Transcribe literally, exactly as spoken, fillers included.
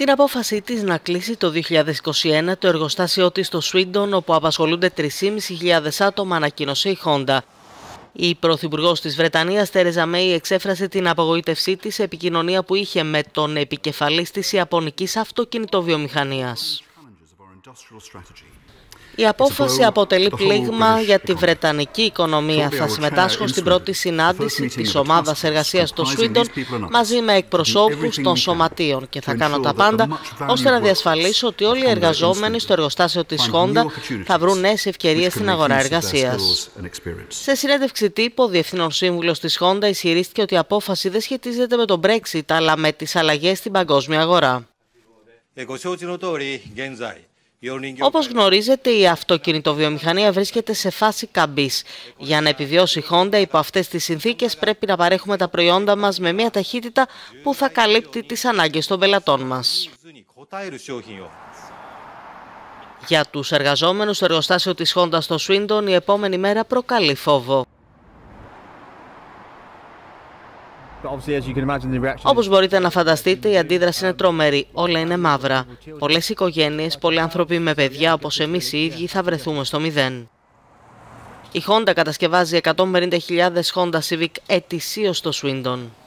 την απόφασή της να κλείσει το δύο χιλιάδες είκοσι ένα το εργοστάσιό της στο Swindon, όπου απασχολούνται τρεις χιλιάδες πεντακόσια άτομα, ανακοίνωσε η Honda. Η πρωθυπουργός της Βρετανίας, Τέρεζα Μέη, εξέφρασε την απογοήτευσή της σε επικοινωνία που είχε με τον επικεφαλής της ιαπωνικής αυτοκινητοβιομηχανίας. Η απόφαση αποτελεί πλήγμα για τη βρετανική οικονομία. Θα συμμετάσχω στην πρώτη συνάντηση της ομάδας εργασίας στο Swindon μαζί με εκπροσώπους των σωματείων και θα κάνω τα πάντα ώστε να διασφαλίσω ότι όλοι οι εργαζόμενοι στο εργοστάσιο της Honda θα βρουν νέες ευκαιρίες στην αγορά εργασίας. Σε συνέντευξη τύπου, ο Διευθύνων Σύμβουλος της Honda ισχυρίστηκε ότι η απόφαση δεν σχετίζεται με τον Brexit αλλά με τις αλλαγές στην παγκόσμια αγορά. Όπως γνωρίζετε, η αυτοκινητοβιομηχανία βρίσκεται σε φάση καμπής. Για να επιβιώσει η Honda υπό αυτές τις συνθήκες πρέπει να παρέχουμε τα προϊόντα μας με μια ταχύτητα που θα καλύπτει τις ανάγκες των πελατών μας. Για τους εργαζόμενους στο εργοστάσιο της Honda στο Swindon, η επόμενη μέρα προκαλεί φόβο. Όπως μπορείτε να φανταστείτε, η αντίδραση είναι τρομερή. Όλα είναι μαύρα. Πολλές οικογένειες, πολλοί άνθρωποι με παιδιά όπως εμείς οι ίδιοι θα βρεθούμε στο μηδέν. Η Honda κατασκευάζει εκατόν πενήντα χιλιάδες Honda Civic ετησίως στο Swindon.